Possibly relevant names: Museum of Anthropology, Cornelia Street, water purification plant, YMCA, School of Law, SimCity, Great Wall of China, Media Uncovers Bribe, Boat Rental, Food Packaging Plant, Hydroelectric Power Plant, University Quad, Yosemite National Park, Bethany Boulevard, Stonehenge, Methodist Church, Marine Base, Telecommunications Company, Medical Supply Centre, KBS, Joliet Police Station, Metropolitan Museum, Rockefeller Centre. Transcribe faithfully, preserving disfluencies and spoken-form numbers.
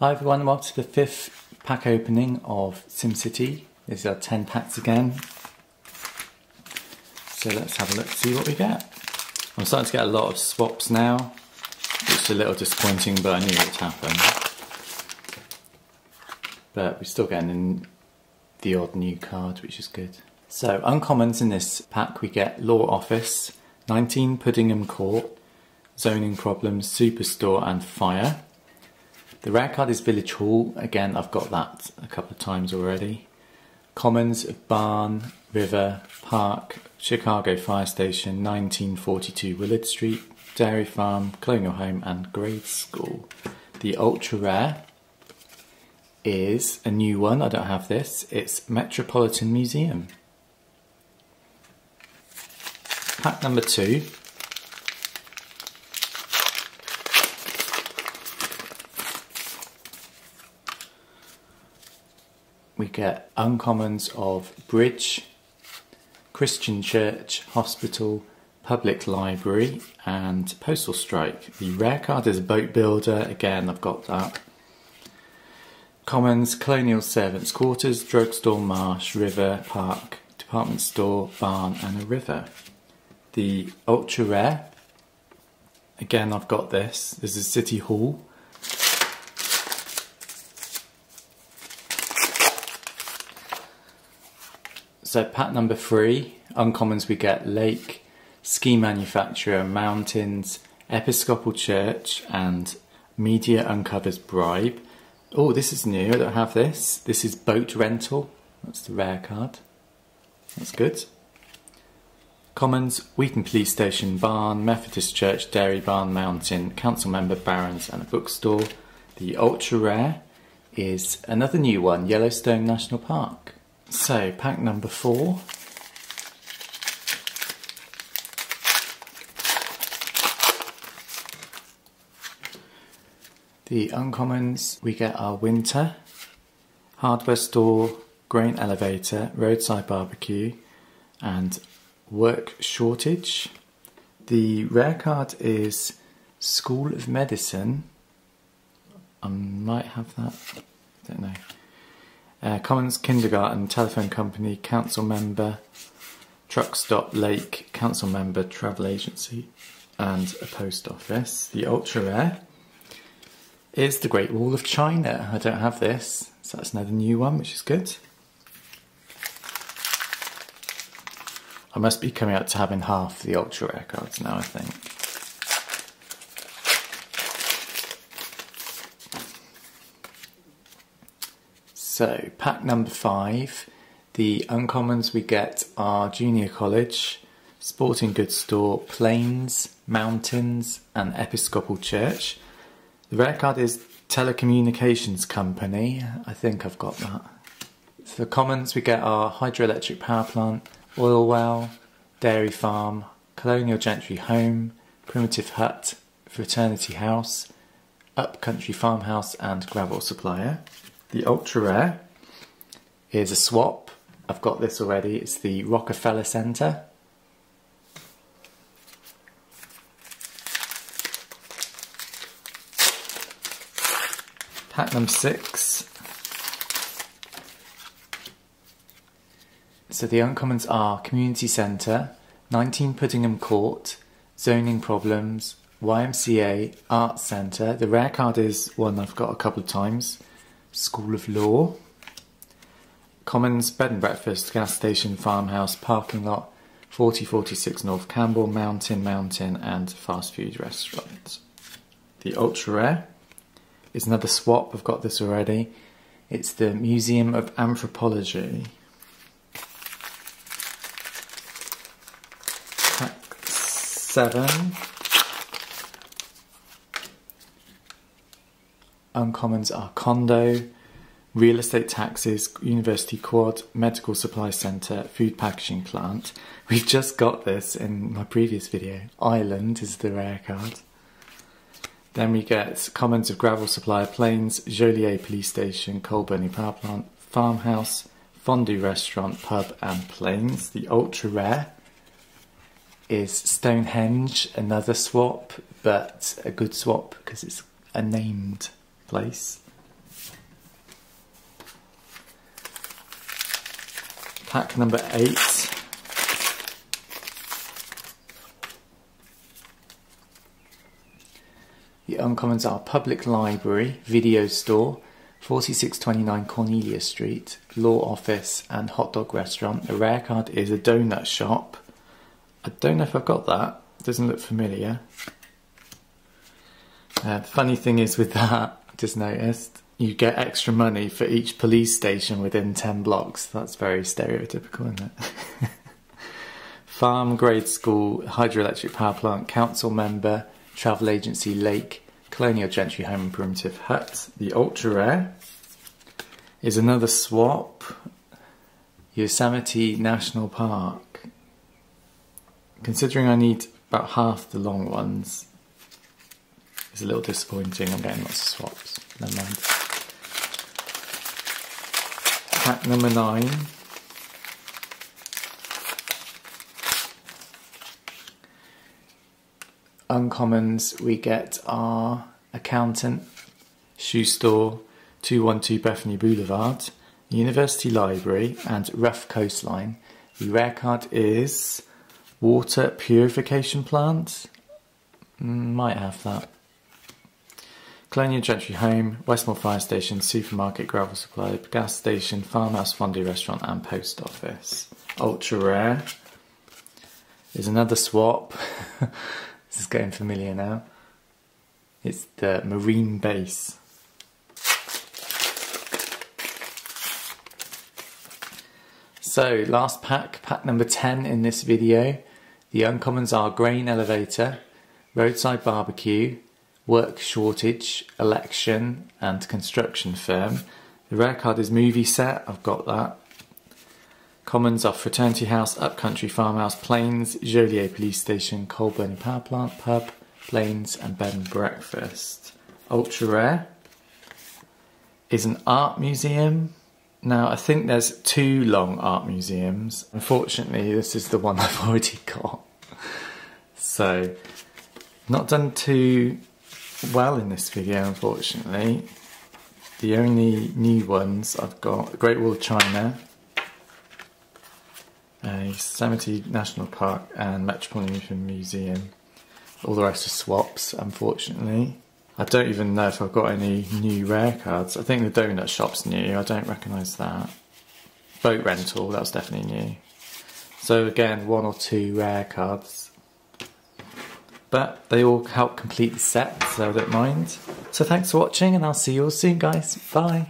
Hi everyone, welcome to the fifth pack opening of SimCity. These are ten packs again. So let's have a look to see what we get. I'm starting to get a lot of swaps now. It's a little disappointing, but I knew it would happen. But we're still getting in the odd new card, which is good. So uncommons in this pack, we get Law Office, nineteen Puddingham Court, Zoning Problems, Superstore and Fire. The rare card is Village Hall, again I've got that a couple of times already. Commons of Barn, River, Park, Chicago Fire Station, nineteen forty-two Willard Street, Dairy Farm, Colonial Home and Grade School. The ultra rare is a new one, I don't have this, it's Metropolitan Museum. Pack number two. We get uncommons of Bridge, Christian Church, Hospital, Public Library and Postal Strike. The rare card is a Boat Builder, again I've got that. Commons, Colonial Servants' Quarters, Drugstore, Marsh, River, Park, Department Store, Barn and a River. The ultra rare, again I've got this, this is City Hall. So pack number three, uncommons we get Lake, Ski Manufacturer, Mountains, Episcopal Church and Media Uncovers Bribe. Oh, this is new, I don't have this. This is Boat Rental, that's the rare card. That's good. Commons, Wheaton Police Station, Barn, Methodist Church, Dairy Barn, Mountain, Council Member, Barons and a bookstore. The ultra rare is another new one, Yellowstone National Park. So, pack number four. The uncommons, we get our winter, hardware store, grain elevator, roadside barbecue, and work shortage. The rare card is School of Medicine. I might have that, I don't know. Uh, commons, Kindergarten, Telephone Company, Council Member, Truck Stop, Lake, Council Member, Travel Agency and a Post Office. The ultra rare is the Great Wall of China. I don't have this, so that's another new one, which is good. I must be coming up to having half the ultra rare cards now, I think. So, pack number five, the uncommons we get are Junior College, Sporting Goods Store, Plains, Mountains and Episcopal Church. The rare card is Telecommunications Company, I think I've got that. The commons we get are Hydroelectric Power Plant, Oil Well, Dairy Farm, Colonial Gentry Home, Primitive Hut, Fraternity House, Upcountry Farmhouse and Gravel Supplier. The ultra rare is a swap, I've got this already, it's the Rockefeller Centre. Pack number six. So the uncommons are Community Centre, nineteen Puddingham Court, Zoning Problems, Y M C A, Arts Centre. The rare card is one I've got a couple of times. School of Law, commons, bed and breakfast, gas station, farmhouse, parking lot, forty forty-six North Campbell, mountain, mountain and fast food restaurant. The ultra rare is another swap, I've got this already, it's the Museum of Anthropology. Pack seven. Uncommons are condo, real estate taxes, University Quad, Medical Supply Centre, Food Packaging Plant. We've just got this in my previous video. Island is the rare card. Then we get commons of Gravel Supplier, Plains, Joliet Police Station, Colburny Power Plant, Farmhouse, Fondue Restaurant, Pub and Plains. The ultra rare is Stonehenge, another swap, but a good swap because it's a named place. pack number eight. The uncommons are Public Library, Video Store, forty-six twenty-nine Cornelia Street, Law Office and Hot Dog Restaurant. The rare card is a donut shop. I don't know if I've got that. Doesn't look familiar. Uh, funny thing is with that, I just noticed, you get extra money for each police station within ten blocks. That's very stereotypical, isn't it? Farm, grade school, hydroelectric power plant, council member, travel agency, lake, colonial gentry home and primitive hut. The ultra rare is another swap. Yosemite National Park. Considering I need about half the long ones, it's a little disappointing. I'm getting lots of swaps. Never mind. Pack number nine. Uncommons, we get our accountant, shoe store, two one two Bethany Boulevard, University Library and Rough Coastline. The rare card is water purification plant. Might have that. Colonial Gentry Home, Westmore Fire Station, Supermarket, Gravel Supply, Gas Station, Farmhouse, Fondue Restaurant and Post Office. Ultra rare is another swap. This is getting familiar now. It's the Marine Base. So, last pack, pack number ten in this video. The uncommons are Grain Elevator, Roadside Barbecue, Work Shortage, Election and Construction Firm. The rare card is Movie Set, I've got that. Commons are Fraternity House, Upcountry Farmhouse, Plains, Joliet Police Station, Coal Burning Power Plant, Pub, Plains and Bed and Breakfast. Ultra rare is an art museum. Now I think there's two long art museums. Unfortunately this is the one I've already got. So, not done too well in this video unfortunately. The only new ones I've got, Great Wall of China, Uh, Yosemite National Park and Metropolitan Museum. All the rest are swaps, unfortunately. I don't even know if I've got any new rare cards. I think the donut shop's new, I don't recognise that. Boat Rental, that was definitely new. So again, one or two rare cards. But they all help complete the set, so I don't mind. So thanks for watching and I'll see you all soon guys, bye!